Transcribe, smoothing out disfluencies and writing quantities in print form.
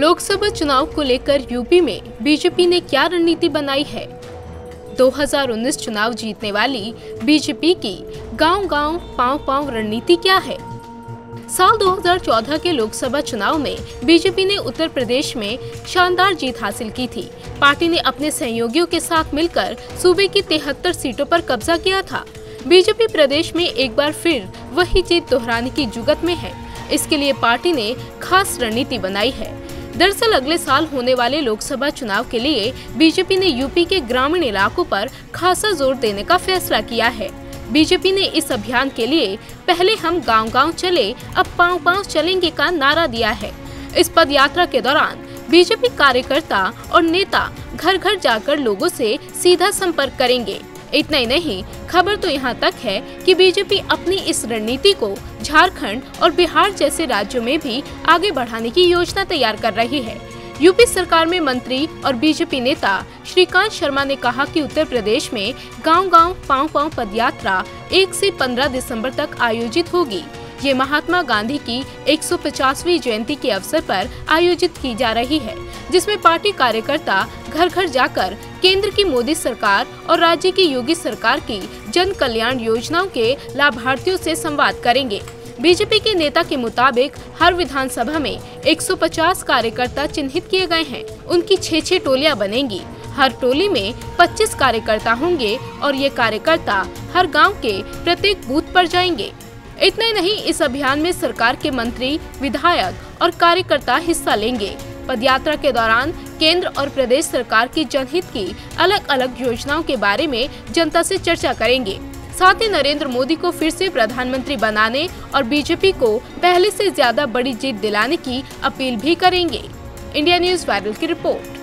लोकसभा चुनाव को लेकर यूपी में बीजेपी ने क्या रणनीति बनाई है। 2019 चुनाव जीतने वाली बीजेपी की गांव-गांव, पांव-पांव रणनीति क्या है। साल 2014 के लोकसभा चुनाव में बीजेपी ने उत्तर प्रदेश में शानदार जीत हासिल की थी। पार्टी ने अपने सहयोगियों के साथ मिलकर सूबे की 73 सीटों पर कब्जा किया था। बीजेपी प्रदेश में एक बार फिर वही जीत दोहराने की जुगत में है। इसके लिए पार्टी ने खास रणनीति बनाई है। दरअसल अगले साल होने वाले लोकसभा चुनाव के लिए बीजेपी ने यूपी के ग्रामीण इलाकों पर खासा जोर देने का फैसला किया है। बीजेपी ने इस अभियान के लिए पहले हम गांव-गांव चले अब पांव-पांव चलेंगे का नारा दिया है। इस पद यात्रा के दौरान बीजेपी कार्यकर्ता और नेता घर-घर जाकर लोगों से सीधा संपर्क करेंगे। इतना ही नहीं, खबर तो यहाँ तक है कि बीजेपी अपनी इस रणनीति को झारखंड और बिहार जैसे राज्यों में भी आगे बढ़ाने की योजना तैयार कर रही है। यूपी सरकार में मंत्री और बीजेपी नेता श्रीकांत शर्मा ने कहा कि उत्तर प्रदेश में गांव-गांव, पांव-पांव पदयात्रा 1 से 15 दिसंबर तक आयोजित होगी। ये महात्मा गांधी की 150वीं जयंती के अवसर पर आयोजित की जा रही है, जिसमें पार्टी कार्यकर्ता घर घर जाकर केंद्र की मोदी सरकार और राज्य की योगी सरकार की जन कल्याण योजनाओं के लाभार्थियों से संवाद करेंगे। बीजेपी के नेता के मुताबिक हर विधानसभा में 150 कार्यकर्ता चिन्हित किए गए हैं। उनकी 6-6 टोलियां बनेंगी। हर टोली में 25 कार्यकर्ता होंगे और ये कार्यकर्ता हर गाँव के प्रत्येक बूथ पर जाएंगे। इतना ही नहीं, इस अभियान में सरकार के मंत्री, विधायक और कार्यकर्ता हिस्सा लेंगे। पदयात्रा के दौरान केंद्र और प्रदेश सरकार की जनहित की अलग अलग योजनाओं के बारे में जनता से चर्चा करेंगे। साथ ही नरेंद्र मोदी को फिर से प्रधानमंत्री बनाने और बीजेपी को पहले से ज्यादा बड़ी जीत दिलाने की अपील भी करेंगे। इंडिया न्यूज़ वायरल की रिपोर्ट।